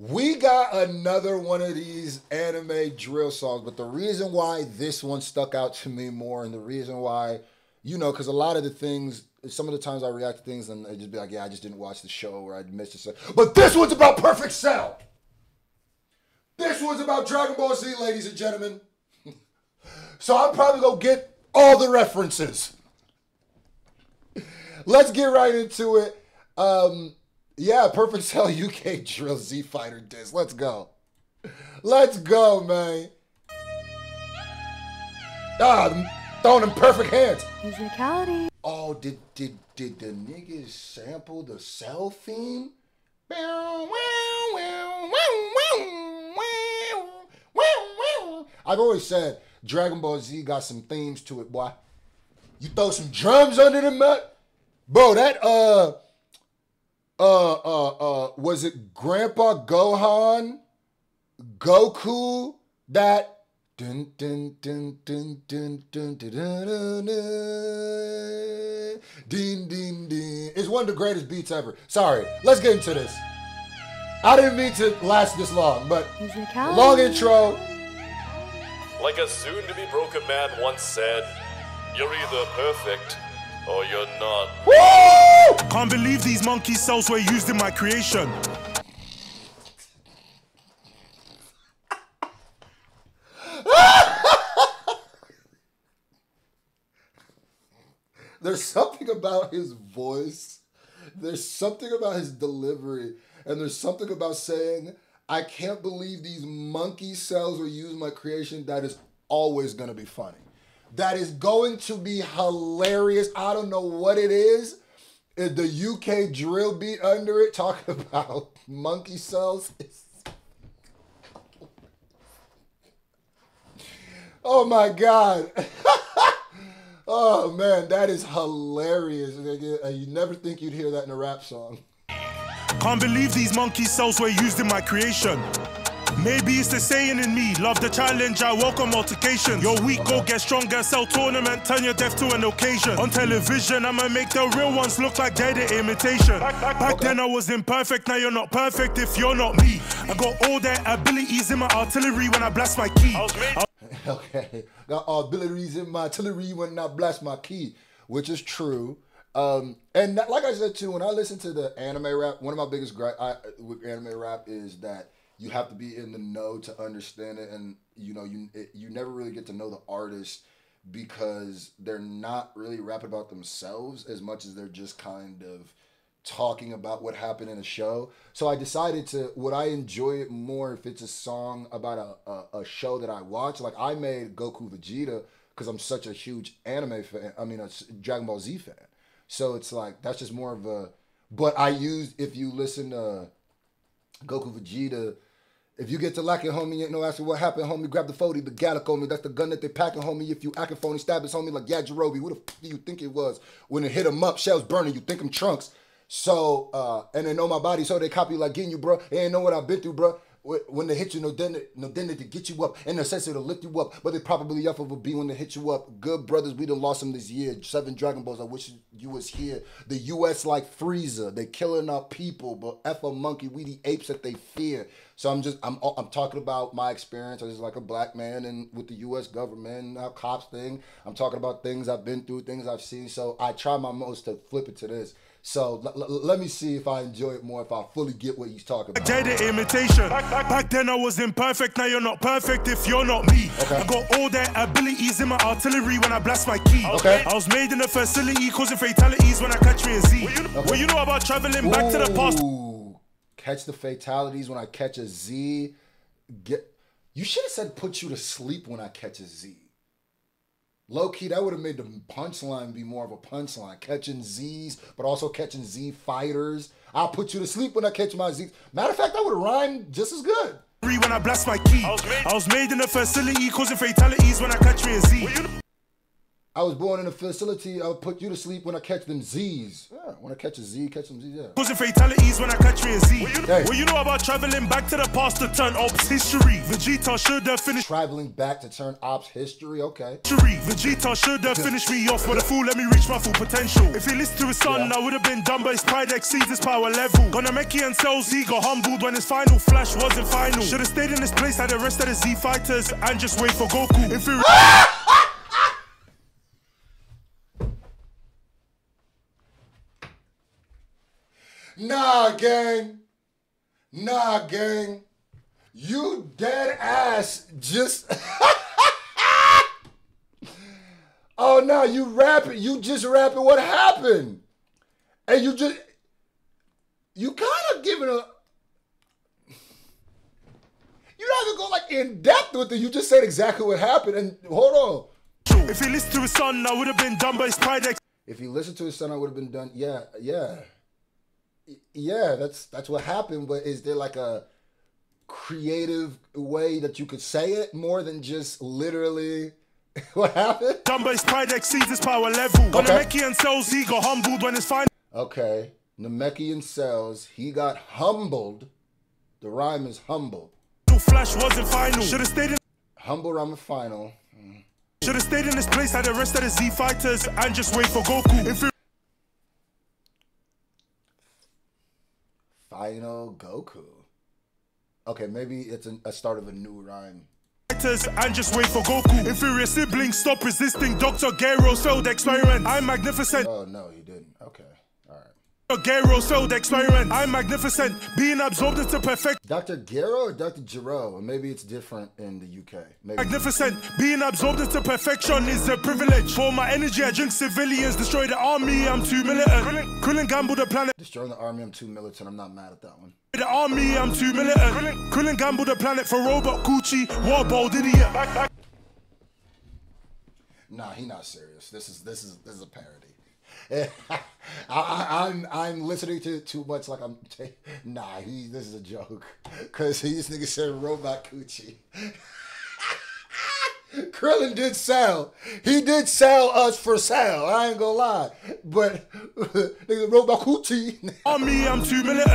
We got another one of these anime drill songs, but the reason why this one stuck out to me more, and the reason why, you know, because a lot of the things, some of the times I react to things and I just be like, yeah, I just didn't watch the show, or I missed it. But this one's about Perfect Cell. This one's about Dragon Ball Z, ladies and gentlemen. So I'm probably going to get all the references. Let's get right into it. Yeah, Perfect Cell UK drill Z-Fighter disc. Let's go. Let's go, man. Ah, throwing them perfect hands. Musicality. Oh, did the niggas sample the Cell theme? I've always said Dragon Ball Z got some themes to it, boy. You throw some drums under the mat, bro. That was it Grandpa Gohan, Goku, that dun dun dun dun dun dun dun dun dun dun dun. It's one of the greatest beats ever. Sorry, let's get into this. I didn't mean to last this long, but long intro. Like a soon-to-be-broken man once said, you're either perfect or you're not. Woo! Can't believe these monkey cells were used in my creation. There's something about his voice. There's something about his delivery. And there's something about saying, I can't believe these monkey cells were used in my creation. That is always going to be funny. That is going to be hilarious. I don't know what it is. The UK drill beat under it talking about monkey cells. Oh my God. Oh man, that is hilarious. You never think you'd hear that in a rap song. Can't believe these monkey cells were used in my creation. Maybe it's the saying in me, love the challenge, I welcome altercation. You're weak, go get stronger, sell tournament, turn your death to an occasion. On television, I'ma make the real ones look like they're the imitation. Back then I was imperfect, now you're not perfect if you're not me. I got all their abilities in my artillery when I blast my key. Okay, got abilities in my artillery when I blast my key, which is true. And that, like I said too, when I listen to the anime rap, one of my biggest gripe with anime rap is that you have to be in the know to understand it, and you know you never really get to know the artist because they're not really rapping about themselves as much as they're just kind of talking about what happened in a show. So I decided to, would I enjoy it more if it's a song about a show that I watch? Like I made Goku Vegeta because I'm such a huge anime fan. I mean, a Dragon Ball Z fan. So it's like, that's just more of a, but I used, if you listen to Goku Vegeta, if you get to lacking, homie, ain't no asking what happened, homie, grab the 40, the Gallic on me, that's the gun that they packing, homie, if you acting phony, stab his homie, like, yeah, Jirobi, who the f*** do you think it was? When it hit him up, shells burning, you think I'm Trunks. So, and they know my body, so they copy like getting you, bro, they ain't know what I've been through, bro. When they hit you, no then they get you up, and they're sensitive to lift you up, but they probably up of a B when they hit you up. Good brothers, we done lost them this year. 7 Dragon Balls, I wish you was here. The U.S. like Frieza, they killing our people, but F a monkey, we the apes that they fear. So I'm talking about my experience as like a black man and with the U.S. government, our cops thing. I'm talking about things I've been through, things I've seen, so I try my most to flip it to this. So let me see if I enjoy it more, if I fully get what he's talking about. The imitation. Back then I was imperfect, now you're not perfect if you're not me. Okay. I got all their abilities in my artillery when I blast my key. Okay. I was made in a facility causing fatalities when I catch me a Z. Well, you know about traveling back to the past. Catch the fatalities when I catch a Z. You should have said put you to sleep when I catch a Z. Low-key, that would have made the punchline be more of a punchline. Catching Zs, but also catching Z-Fighters. I'll put you to sleep when I catch my Zs. Matter of fact, that would have rhymed just as good. When I blast my key, I was made in a facility causing fatalities when I catch me a Z. I was born in a facility. I'll put you to sleep when I catch them Z's. Yeah, when I catch a Z, catch them Z's, yeah. Causing fatalities when I catch me a Z. Well, you know about traveling back to the past to turn ops history. Vegeta should have finished. Traveling back to turn ops history, okay. Vegeta should have finished me off, but a fool let me reach my full potential. If he listened to his son, I would have been done, but his pride exceeds his power level. Kanameki and Cell Z got humbled when his final flash wasn't final. Should have stayed in this place like the rest of the Z-Fighters and just wait for Goku. If he nah, gang. Nah, gang. You dead ass just... oh, nah, you rapping. You just rapping what happened. And you just... You kind of giving a... You don't even go, like, in depth with it. You just said exactly what happened. And hold on. If he listened to his son, I would have been done by his pride. If he listened to his son, I would have been done. Yeah, yeah. Yeah, that's what happened, but is there like a creative way that you could say it more than just literally what happened? Dumbass pride exceeds his power level. Okay. Namekian Cells, he got humbled when it's fine. Okay, Namekian Cells, he got humbled. The rhyme is humble. Flash wasn't final. Should have stayed in humble rhyme and final. Should have stayed in this place like the rest of the Z Fighters and just wait for Goku. If it Final Goku. Okay, maybe it's a start of a new rhyme. And just wait for Goku. Inferior siblings, stop resisting Dr. Gero's failed experiment. I'm magnificent. Oh, no, he didn't. Okay, all right. Dr. Gero's failed experiment. I'm magnificent. Being absorbed into perfect. Dr. Gero or Dr. Gero? Maybe it's different in the UK. Maybe. Magnificent. Being absorbed into perfection is a privilege. For my energy, I drink civilians. Destroy the army, I'm too militant. Krillin gambled the planet. Destroying the army, I'm too militant. I'm not mad at that one. The army, I'm too militant. Krillin gambled the planet for robot Gucci. Warbold idiot. Nah, he not serious. This is a parody. I'm listening to it too much. Like I'm nah. This is a joke. Cause this nigga said robot Gucci. Krillin did sell. He did sell us for sale. I ain't gonna lie. But nigga, robot Gucci. On me, I'm too militant.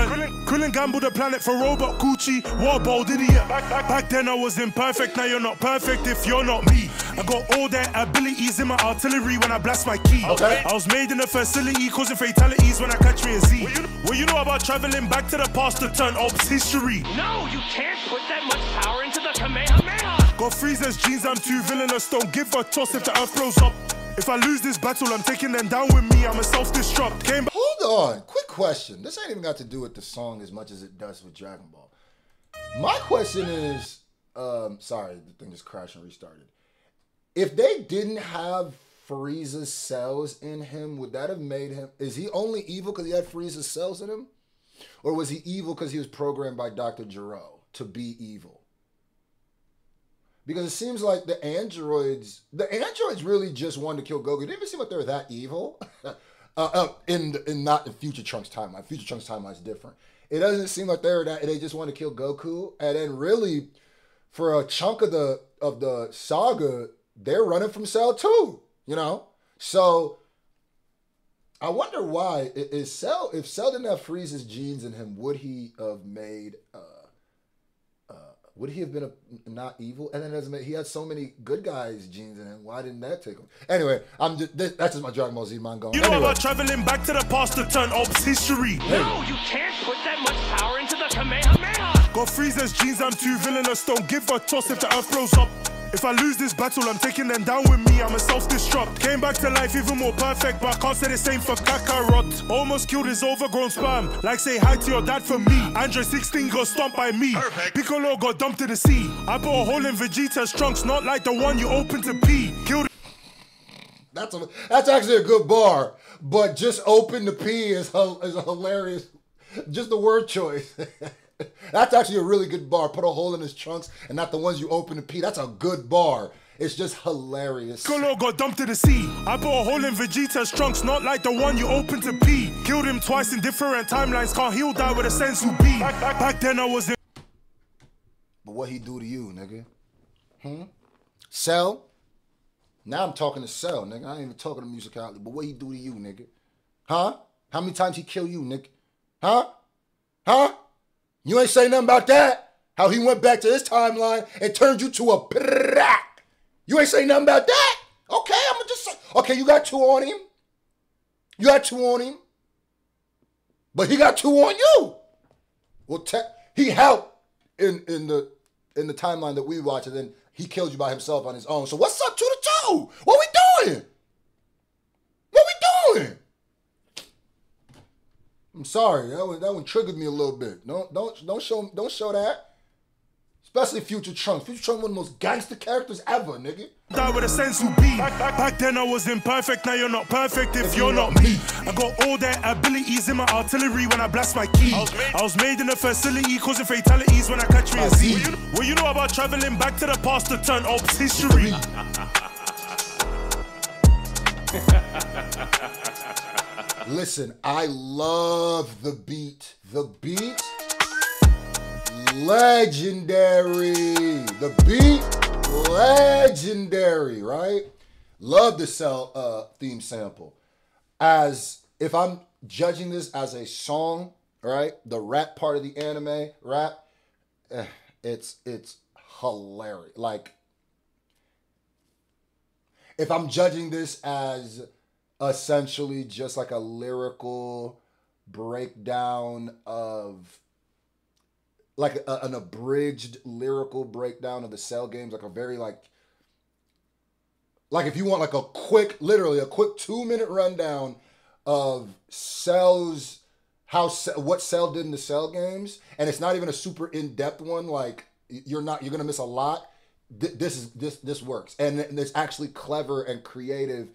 Krillin gambled the planet for robot Gucci. Warbold idiot. Back then I was imperfect. Now you're not perfect if you're not me. I got all their abilities in my artillery when I blast my key. Okay. I was made in a facility causing fatalities when I catch me a Z. Well, you know about traveling back to the past to turn ops history. No, you can't put that much power into the Kamehameha. Got Frieza's jeans, I'm too villainous. Don't give a toss if the earth blows up. If I lose this battle, I'm taking them down with me. I'm a self-destruct. Came back. Hold on, quick question. This ain't even got to do with the song as much as it does with Dragon Ball. My question is, sorry, the thing just crashed and restarted. If they didn't have Frieza's cells in him, would that have made him? Is he only evil because he had Frieza's cells in him, or was he evil because he was programmed by Dr. Gero to be evil? Because it seems like the androids really just wanted to kill Goku. It didn't even seem like they were that evil. Not in Future Trunks timeline. Future Trunks timeline is different. It doesn't seem like they were that. They just wanted to kill Goku. And then really, for a chunk of the saga, they're running from Cell too. You know. So I wonder why if Cell didn't have Frieza's genes in him, would he have made? Would he have been not evil? And then he had so many good guys' genes in him. Why didn't that take him? Anyway, that's just my Dragon Ball Z manga. You know about traveling back to the past to turn ops history. Hey. No, you can't put that much power into the Kamehameha. Got Frieza's genes, I'm too villainous. Don't give a toss if the earth blows up. If I lose this battle, I'm taking them down with me. I'm a self-destruct. Came back to life even more perfect, but I can't say the same for Kakarot. Almost killed his overgrown sperm. Like say hi to your dad for me. Android 16 got stomped by me. Perfect. Piccolo got dumped to the sea. I put a hole in Vegeta's trunks, not like the one you open to pee. Killed. That's actually a good bar, but just open to pee is a hilarious. Just the word choice. That's actually a really good bar. Put a hole in his trunks and not the ones you open to pee. That's a good bar. It's just hilarious. Piccolo got dumped to the sea. I put a hole in Vegeta's trunks, not like the one you open to pee. Killed him twice in different timelines. Can't heal die with a sense who be. Back then I was in. But what he do to you, nigga? Hmm? Cell? Now I'm talking to Cell, nigga. I ain't even talking to music outlet, but what he do to you, nigga? Huh? How many times he kill you, nigga? Huh? Huh? You ain't say nothing about that? How he went back to his timeline and turned you to a brat. You ain't say nothing about that? Okay, I'm gonna just say, okay, you got two on him. You got two on him. But he got two on you. Well, he helped in the timeline that we watch, and then he killed you by himself on his own. So what's up 2 to 2? What we doing? What we doing? I'm sorry, that one triggered me a little bit. Don't show that. Especially Future Trunks. Future Trunks one of the most gangster characters ever, nigga. That with a sense who be. Back then I was imperfect, now you're not perfect if you're not me. I got all their abilities in my artillery when I blast my key. I was made in a facility causing fatalities when I catch me a Z. Well, you know about traveling back to the past to turn up history. Listen, I love the beat. The beat. Legendary. The beat, legendary, right? Love the Cell theme sample. As if I'm judging this as a song, right? The rap part of the anime rap, it's hilarious. Like, if I'm judging this as essentially just like a lyrical breakdown of like an abridged lyrical breakdown of the Cell games, like a very like if you want like a quick, literally a quick 2-minute rundown of Cell's, what Cell did in the Cell games, and it's not even a super in-depth one, like you're gonna miss a lot. This works, and it's actually clever and creative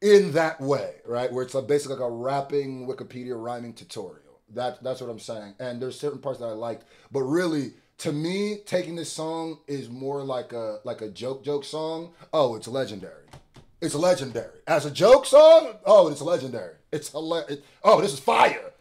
in that way, right? Where it's like basically like a rapping Wikipedia rhyming tutorial. That's what I'm saying. And there's certain parts that I liked. But really, to me, taking this song is more like a joke song. Oh, it's legendary. It's legendary. As a joke song, oh, it's legendary. It's hilarious. Oh, this is fire.